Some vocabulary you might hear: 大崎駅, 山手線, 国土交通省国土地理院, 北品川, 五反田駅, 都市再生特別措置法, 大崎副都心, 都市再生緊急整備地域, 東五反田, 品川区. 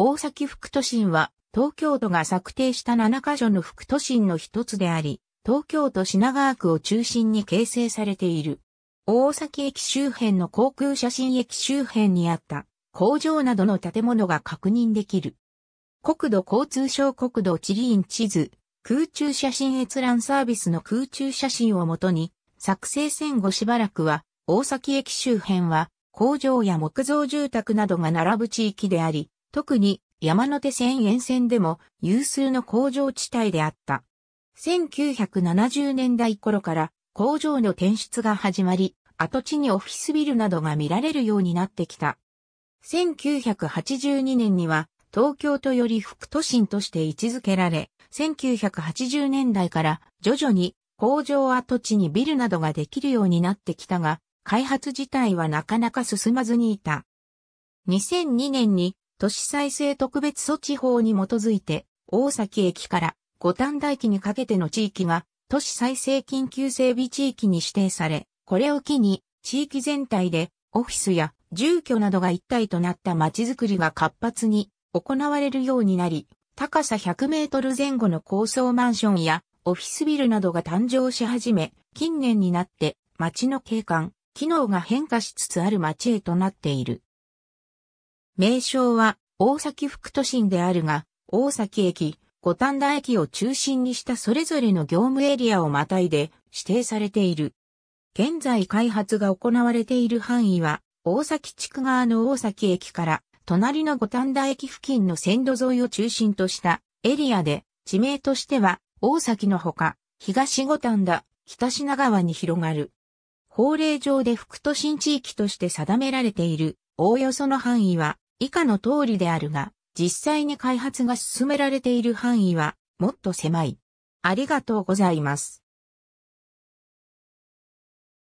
大崎副都心は、東京都が策定した7カ所の副都心の一つであり、東京都品川区を中心に形成されている。大崎駅周辺の航空写真駅周辺にあった工場などの建物が確認できる。国土交通省国土地理院地図、空中写真閲覧サービスの空中写真をもとに、作成戦後しばらくは、大崎駅周辺は工場や木造住宅などが並ぶ地域であり、特に山手線沿線でも有数の工場地帯であった。1970年代頃から工場の転出が始まり、跡地にオフィスビルなどが見られるようになってきた。1982年には東京都より副都心として位置づけられ、1980年代から徐々に工場跡地にビルなどができるようになってきたが、開発自体はなかなか進まずにいた。2002年に都市再生特別措置法に基づいて、大崎駅から五反田駅にかけての地域が都市再生緊急整備地域に指定され、これを機に地域全体でオフィスや住居などが一体となった街づくりが活発に行われるようになり、高さ100メートル前後の高層マンションやオフィスビルなどが誕生し始め、近年になって街の景観、機能が変化しつつある街へとなっている。名称は大崎副都心であるが、大崎駅、五反田駅を中心にしたそれぞれの業務エリアをまたいで指定されている。現在開発が行われている範囲は、大崎地区側の大崎駅から、隣の五反田駅付近の線路沿いを中心としたエリアで、地名としては、大崎のほか、東五反田、北品川に広がる。法令上で副都心地域として定められている、おおよその範囲は、以下の通りであるが、実際に開発が進められている範囲は、もっと狭い。ありがとうございます。